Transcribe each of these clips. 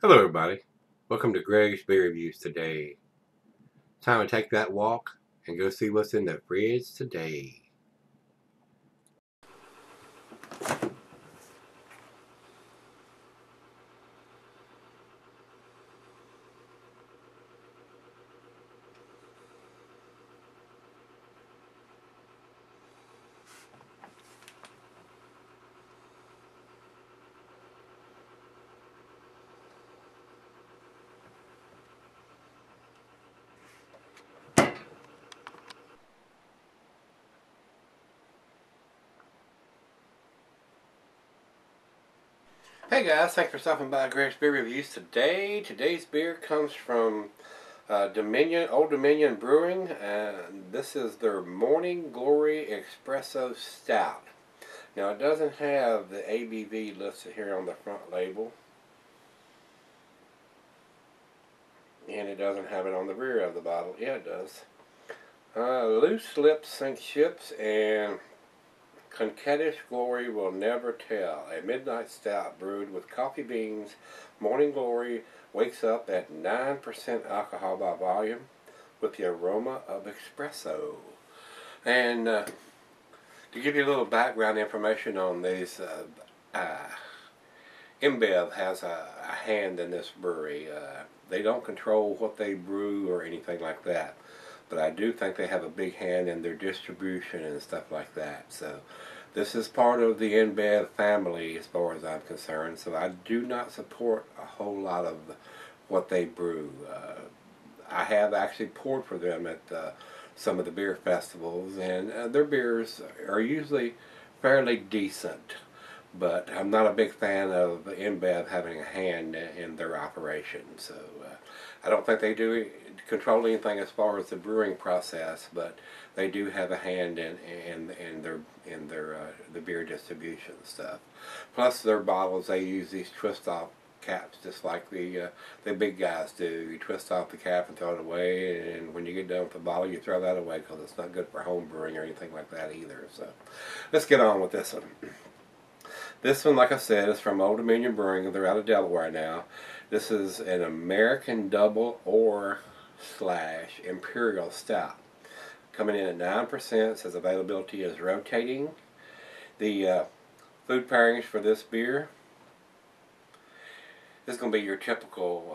Hello everybody, welcome to Greg's Beer Reviews today. Time to take that walk and go see what's in the fridge today. Hey guys, thanks for stopping by Greg's Beer Reviews today. Today's beer comes from Old Dominion Brewing, and this is their Morning Glory Espresso Stout. Now it doesn't have the ABV listed here on the front label, and it doesn't have it on the rear of the bottle. Yeah, it does. Loose lips sink ships, and Conchettish glory will never tell. A midnight stout brewed with coffee beans, Morning Glory wakes up at 9% alcohol by volume with the aroma of espresso. And to give you a little background information on these, InBev has a hand in this brewery. They don't control what they brew or anything like that, but I do think they have a big hand in their distribution and stuff like that. So this is part of the InBev family as far as I'm concerned. So I do not support a whole lot of what they brew. I have actually poured for them at some of the beer festivals, and their beers are usually fairly decent. But I'm not a big fan of InBev having a hand in their operation. So I don't think they do control anything as far as the brewing process, but they do have a hand in the beer distribution stuff. Plus their bottles, they use these twist-off caps just like the big guys do. You twist off the cap and throw it away, and when you get done with the bottle, you throw that away because it's not good for home brewing or anything like that either. So let's get on with this one. This one, like I said, is from Old Dominion Brewing. They're out of Delaware now. This is an American Double or / Imperial Stout. Coming in at 9%, says availability is rotating. The food pairings for this beer is going to be your typical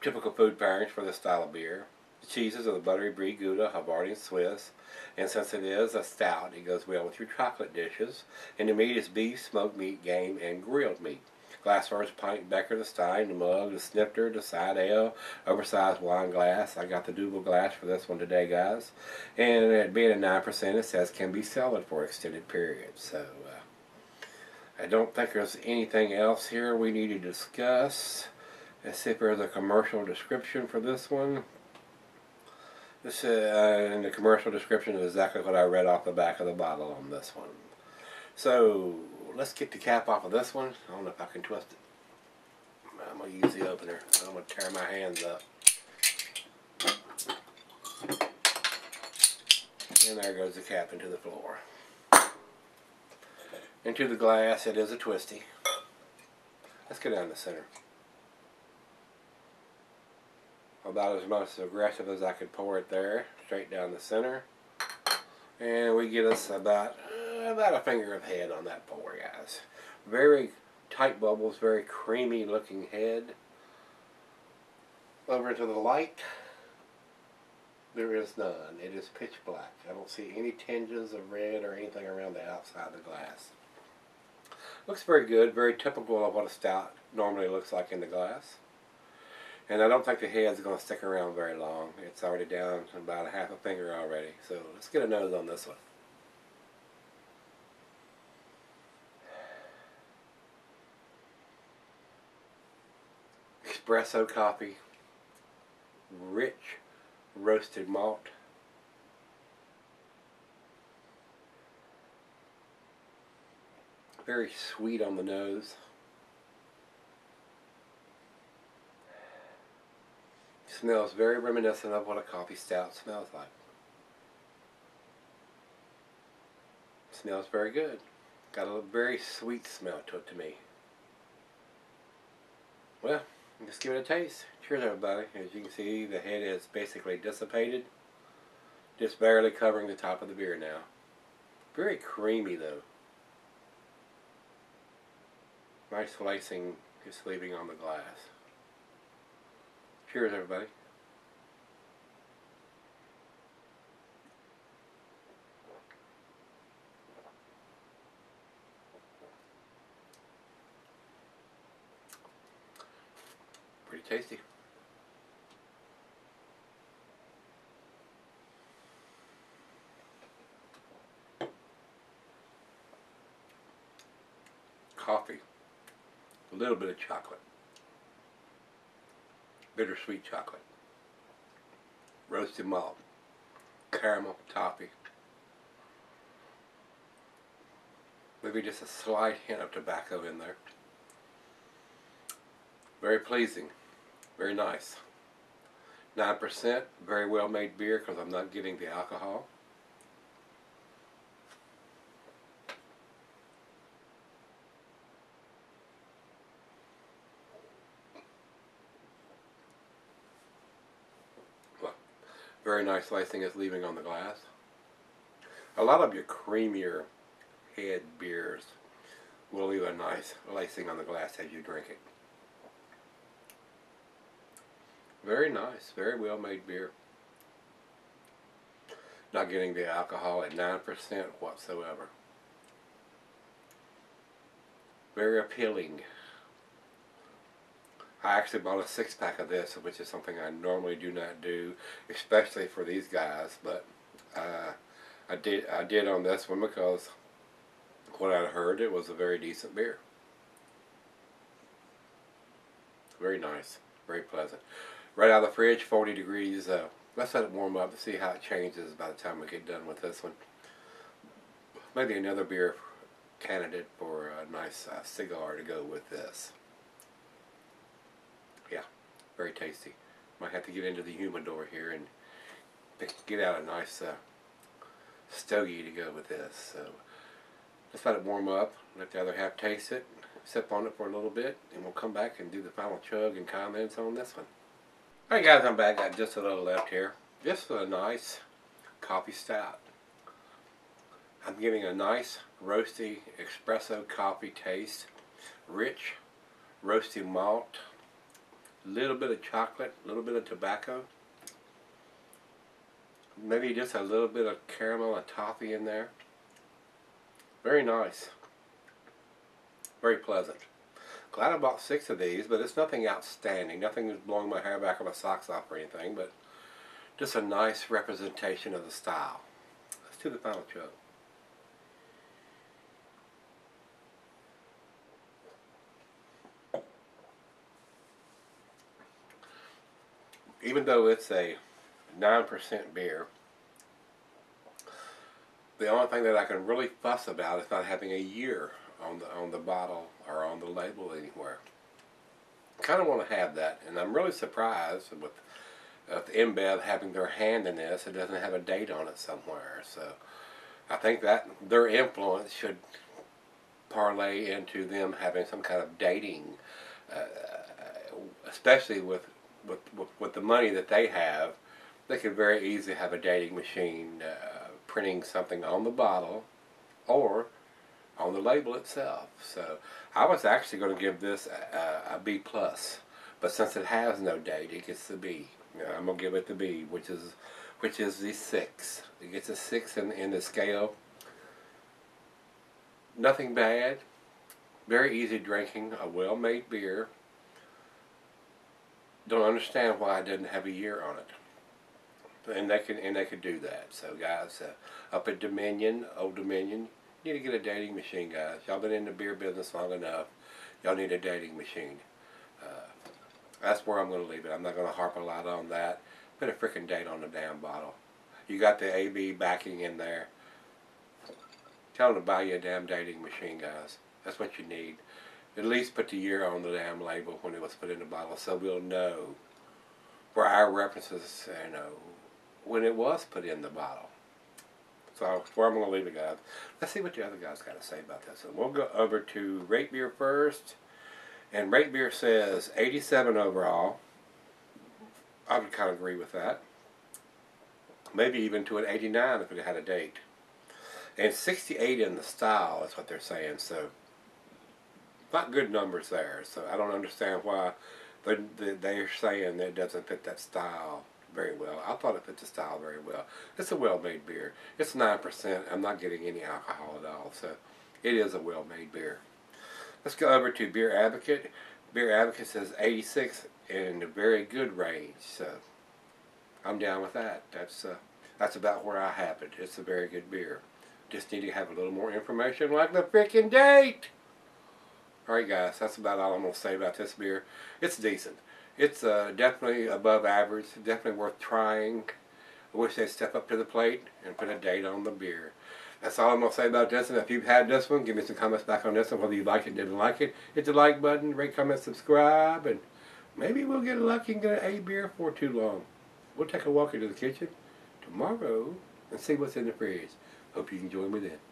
food pairings for this style of beer. The cheeses are the buttery brie, Gouda, Havarti, and Swiss. And since it is a stout, it goes well with your chocolate dishes. And the meat is beef, smoked meat, game, and grilled meat. Glasswares, pint, becker, the stein, the mug, the snifter, the side ale, oversized wine glass. I got the double glass for this one today, guys. And it being a 9%, it says can be solid for extended periods. So I don't think there's anything else here we need to discuss. Let's see if there's a commercial description for this one. This in the commercial description is exactly what I read off the back of the bottle on this one. So let's get the cap off of this one. I don't know if I can twist it. I'm going to use the opener. I'm going to tear my hands up. And there goes the cap into the floor. Into the glass. It is a twisty. Let's go down the center. About as most aggressive as I could pour it there, straight down the center, and we get us about a finger of head on that pour, guys. Very tight bubbles, very creamy looking head. Over to the light, there is none. It is pitch black. I don't see any tinges of red or anything around the outside of the glass. Looks very good, very typical of what a stout normally looks like in the glass. And I don't think the head's going to stick around very long. It's already down about a half a finger already. So let's get a nose on this one. Espresso coffee. Rich roasted malt. Very sweet on the nose. Smells very reminiscent of what a coffee stout smells like. Smells very good. Got a very sweet smell to it to me. Well, just give it a taste. Cheers everybody. As you can see, the head is basically dissipated. Just barely covering the top of the beer now. Very creamy though. Nice lacing just leaving on the glass. Cheers everybody. Pretty tasty. Coffee, a little bit of chocolate, bittersweet chocolate, roasted malt, caramel, toffee, maybe just a slight hint of tobacco in there. Very pleasing, very nice. 9%, very well made beer because I'm not getting the alcohol. Very nice lacing it's leaving on the glass. A lot of your creamier head beers will leave a nice lacing on the glass as you drink it. Very nice, very well made beer. Not getting the alcohol at 9% whatsoever. Very appealing. I actually bought a 6-pack of this, which is something I normally do not do, especially for these guys, but I did on this one because what I heard, it was a very decent beer. Very nice, very pleasant. Right out of the fridge, 40 degrees. Let's let it warm up and see how it changes by the time we get done with this one. Maybe another beer candidate for a nice cigar to go with this. Yeah, very tasty. Might have to get into the humidor here and get out a nice stogie to go with this. So let's let it warm up, let the other half taste it, sip on it for a little bit, and we'll come back and do the final chug and comments on this one. Alright guys, I'm back. Got just a little left here. Just a nice coffee stout. I'm giving a nice roasty espresso coffee taste. Rich, roasty malt. Little bit of chocolate, a little bit of tobacco, maybe just a little bit of caramel and toffee in there. Very nice, very pleasant. Glad I bought 6 of these, but it's nothing outstanding. Nothing is blowing my hair back or my socks off or anything, but just a nice representation of the style. Let's do the final chug. Even though it's a 9% beer, the only thing that I can really fuss about is not having a year on the bottle or on the label anywhere. Kind of want to have that, and I'm really surprised with InBev having their hand in this. It doesn't have a date on it somewhere, so I think that their influence should parlay into them having some kind of dating, especially with the money that they have. They could very easily have a dating machine printing something on the bottle or on the label itself. So I was actually going to give this a B+, but since it has no date, it gets the B. I'm going to give it the B, which is the 6. It gets a 6 in the scale. Nothing bad. Very easy drinking. A well-made beer. Don't understand why I didn't have a year on it, and they could do that. So guys, up at Dominion, Old Dominion, you need to get a dating machine, guys. Y'all been in the beer business long enough. Y'all need a dating machine. That's where I'm going to leave it. I'm not going to harp a lot on that. Put a freaking date on the damn bottle. You got the AB backing in there. Tell them to buy you a damn dating machine, guys. That's what you need. At least put the year on the damn label when it was put in the bottle, so we'll know for our references, you know, when it was put in the bottle. So that's where I'm going to leave it, guys. Let's see what the other guys got to say about this. And we'll go over to Rate Beer first, And Rate Beer says 87 overall. I would kind of agree with that. Maybe even to an 89 if it had a date. And 68 in the style is what they're saying. So not good numbers there. So I don't understand why they're saying that it doesn't fit that style very well. I thought it fit the style very well. It's a well-made beer. It's 9%. I'm not getting any alcohol at all. So it is a well-made beer. Let's go over to Beer Advocate. Beer Advocate says 86 in the very good range. So I'm down with that. That's about where I have it. It's a very good beer. Just need to have a little more information, like the freaking date. Alright guys, that's about all I'm going to say about this beer. It's decent. It's definitely above average. Definitely worth trying. I wish they'd step up to the plate and put a date on the beer. That's all I'm going to say about this, and if you've had this one, give me some comments back on this one, whether you liked it, didn't like it. Hit the like button, rate, comment, subscribe, and maybe we'll get lucky and get an A beer for too long. We'll take a walk into the kitchen tomorrow and see what's in the fridge. Hope you can join me then.